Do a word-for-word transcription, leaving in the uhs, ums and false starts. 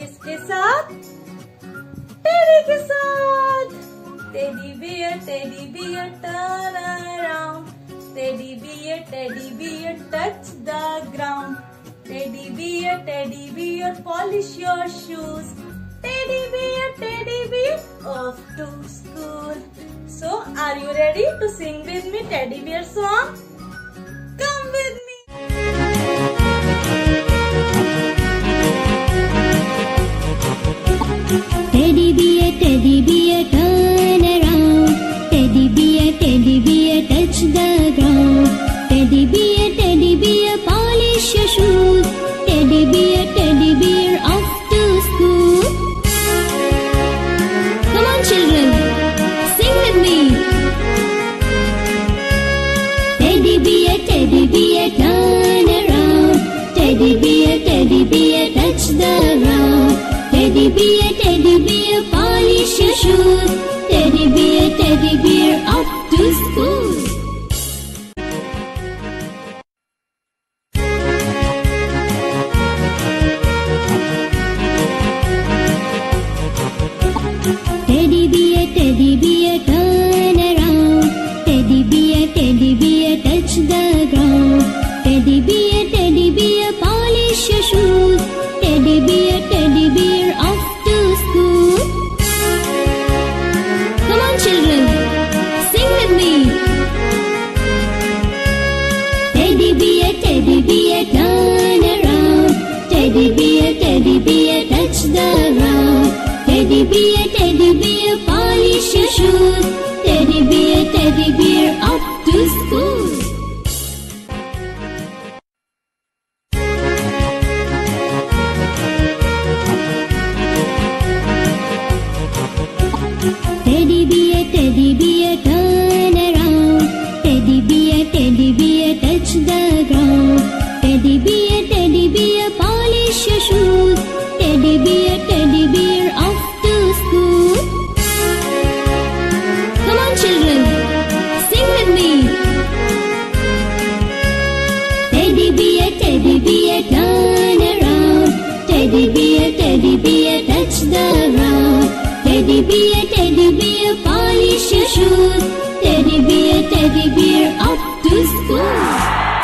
किसके साथ? टेडी के साथ। Teddy bear teddy bear turn around, teddy bear teddy bear touch the ground, teddy bear teddy bear polish your shoes, teddy bear teddy bear off to school. So are you ready to sing with me teddy bear song? Come with me. Teddy bear, teddy bear, turn around. Teddy bear, teddy bear, touch the ground. Teddy bear, teddy bear, polish your shoes. Teddy bear, teddy bear, off to school. Come on, children, sing with me. Teddy bear, teddy bear, turn around. Teddy bear, teddy bear, touch the ground. Teddy bear, teddy bear, polish your shoes. Teddy bear, teddy bear, off to school. Teddy bear, teddy bear, turn around. Teddy bear, teddy bear, touch the ground. Teddy bear, teddy bear, polish your shoes. Teddy bear, teddy bear. Teddy bear, teddy bear, touch the ground. Teddy bear, teddy bear, polish your shoes. Teddy bear, teddy bear, off to school. Teddy bear, teddy bear, turn around. Teddy bear, teddy bear, touch the ground. Teddy bear, teddy bear, polish your shoes. Teddy bear, teddy bear, off to school. Come on, children, sing with me. Teddy bear, teddy bear, turn around. Teddy bear, teddy bear, touch the ground. Teddy bear, teddy bear, polish your shoes. Teddy bear, teddy bear, off to school.